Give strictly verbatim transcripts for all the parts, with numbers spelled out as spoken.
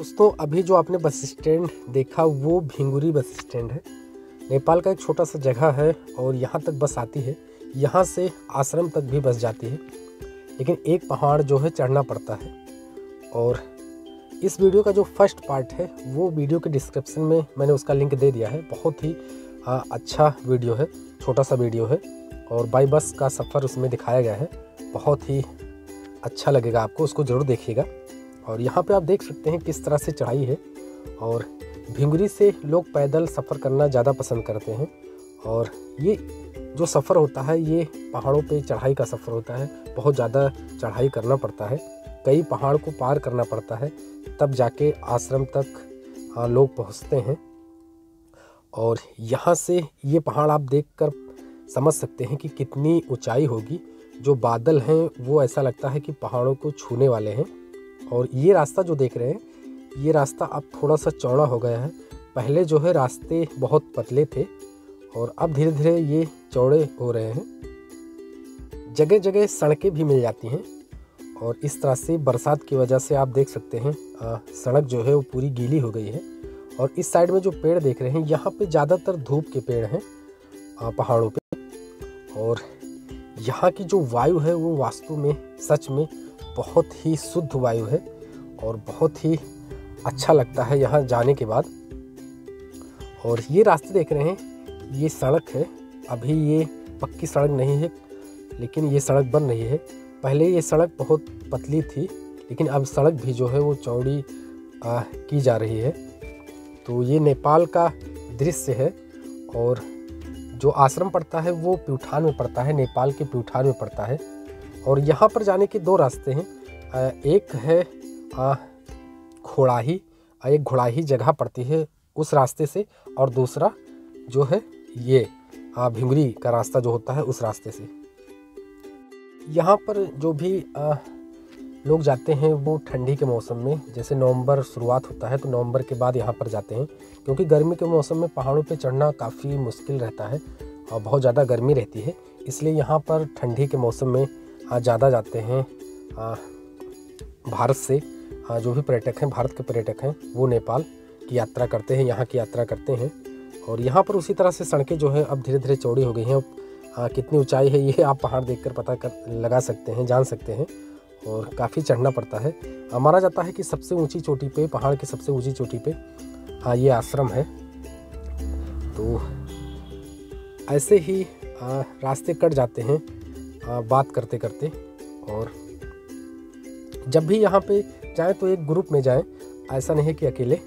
दोस्तों अभी जो आपने बस स्टैंड देखा वो भिंगुरी बस स्टैंड है। नेपाल का एक छोटा सा जगह है और यहाँ तक बस आती है, यहाँ से आश्रम तक भी बस जाती है, लेकिन एक पहाड़ जो है चढ़ना पड़ता है। और इस वीडियो का जो फर्स्ट पार्ट है वो वीडियो के डिस्क्रिप्शन में मैंने उसका लिंक दे दिया है। बहुत ही आ, अच्छा वीडियो है, छोटा सा वीडियो है और बाई बस का सफ़र उसमें दिखाया गया है, बहुत ही अच्छा लगेगा आपको, उसको ज़रूर देखिएगा। और यहाँ पे आप देख सकते हैं किस तरह से चढ़ाई है। और भिंगुरी से लोग पैदल सफ़र करना ज़्यादा पसंद करते हैं और ये जो सफ़र होता है ये पहाड़ों पे चढ़ाई का सफ़र होता है। बहुत ज़्यादा चढ़ाई करना पड़ता है, कई पहाड़ को पार करना पड़ता है तब जाके आश्रम तक लोग पहुँचते हैं। और यहाँ से ये पहाड़ आप देखकर समझ सकते हैं कि कितनी ऊंचाई होगी। जो बादल हैं वो ऐसा लगता है कि पहाड़ों को छूने वाले हैं। और ये रास्ता जो देख रहे हैं ये रास्ता अब थोड़ा सा चौड़ा हो गया है, पहले जो है रास्ते बहुत पतले थे और अब धीरे धीरे ये चौड़े हो रहे हैं। जगह जगह सड़कें भी मिल जाती हैं और इस तरह से बरसात की वजह से आप देख सकते हैं आ, सड़क जो है वो पूरी गीली हो गई है। और इस साइड में जो पेड़ देख रहे हैं यहाँ पे ज़्यादातर धूप के पेड़ हैं आ, पहाड़ों पे। और यहाँ की जो वायु है वो वास्तव में सच में बहुत ही शुद्ध वायु है और बहुत ही अच्छा लगता है यहाँ जाने के बाद। और ये रास्ते देख रहे हैं ये सड़क है, अभी ये पक्की सड़क नहीं है लेकिन ये सड़क बन रही है। पहले ये सड़क बहुत पतली थी लेकिन अब सड़क भी जो है वो चौड़ी आ, की जा रही है। तो ये नेपाल का दृश्य है। और जो आश्रम पड़ता है वो प्युठान में पड़ता है, नेपाल के प्युठान में पड़ता है। और यहाँ पर जाने के दो रास्ते हैं, आ, एक है घोड़ाही, एक घोड़ाही जगह पड़ती है उस रास्ते से, और दूसरा जो है ये भिंगुरी का रास्ता जो होता है उस रास्ते से। यहाँ पर जो भी आ, लोग जाते हैं वो ठंडी के मौसम में, जैसे नवंबर शुरुआत होता है तो नवंबर के बाद यहाँ पर जाते हैं, क्योंकि गर्मी के मौसम में पहाड़ों पे चढ़ना काफ़ी मुश्किल रहता है और बहुत ज़्यादा गर्मी रहती है, इसलिए यहाँ पर ठंडी के मौसम में ज़्यादा जाते हैं। आ, भारत से आ, जो भी पर्यटक हैं, भारत के पर्यटक हैं, वो नेपाल की यात्रा करते हैं, यहाँ की यात्रा करते हैं। और यहाँ पर उसी तरह से सड़कें जो है अब धीरे धीरे चौड़ी हो गई हैं। आ, कितनी ऊंचाई है ये आप पहाड़ देखकर पता कर लगा सकते हैं, जान सकते हैं। और काफ़ी चढ़ना पड़ता है। माना जाता है कि सबसे ऊंची चोटी पे, पहाड़ की सबसे ऊंची चोटी पे आ, ये आश्रम है। तो ऐसे ही आ, रास्ते कट जाते हैं आ, बात करते करते। और जब भी यहाँ पे जाएं तो एक ग्रुप में जाएं, ऐसा नहीं है कि अकेले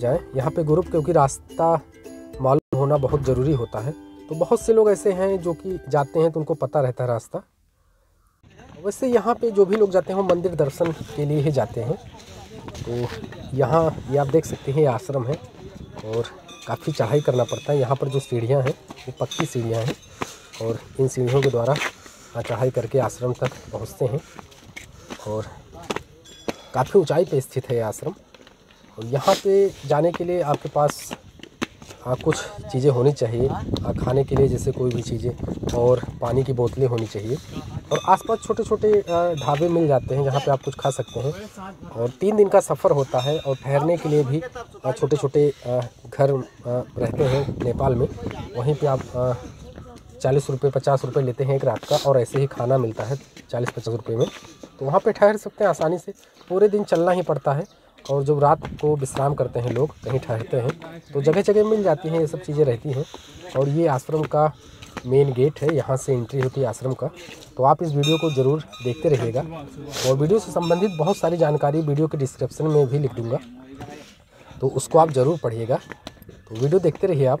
जाएं। यहाँ पे ग्रुप, क्योंकि रास्ता मालूम होना बहुत ज़रूरी होता है। तो बहुत से लोग ऐसे हैं जो कि जाते हैं तो उनको पता रहता है रास्ता। वैसे यहाँ पे जो भी लोग जाते हैं वो मंदिर दर्शन के लिए ही जाते हैं। तो यहाँ ये आप देख सकते हैं ये आश्रम है और काफ़ी चढ़ाई करना पड़ता है। यहाँ पर जो सीढ़ियाँ हैं वो पक्की सीढ़ियाँ हैं और इन सीढ़ियों के द्वारा चढ़ाई करके आश्रम तक पहुँचते हैं। और काफ़ी ऊँचाई पर स्थित है ये आश्रम। और यहाँ पर जाने के लिए आपके पास हाँ कुछ चीज़ें होनी चाहिए, हाँ खाने के लिए जैसे कोई भी चीज़ें, और पानी की बोतलें होनी चाहिए। और आसपास छोटे छोटे ढाबे मिल जाते हैं जहाँ पे आप कुछ खा सकते हैं। और तीन दिन का सफ़र होता है और ठहरने के लिए भी छोटे छोटे घर रहते हैं नेपाल में, वहीं पे आप चालीस रुपये पचास रुपये लेते हैं एक रात का और ऐसे ही खाना मिलता है चालीस पचास रुपये में। तो वहाँ पर ठहर सकते हैं आसानी से, पूरे दिन चलना ही पड़ता है। और जब रात को विश्राम करते हैं लोग, कहीं ठहरते हैं, तो जगह जगह मिल जाती हैं, ये सब चीज़ें रहती हैं। और ये आश्रम का मेन गेट है, यहाँ से एंट्री होती है आश्रम का। तो आप इस वीडियो को ज़रूर देखते रहिएगा। और वीडियो से संबंधित बहुत सारी जानकारी वीडियो के डिस्क्रिप्शन में भी लिख दूँगा, तो उसको आप ज़रूर पढ़िएगा। तो वीडियो देखते रहिए आप।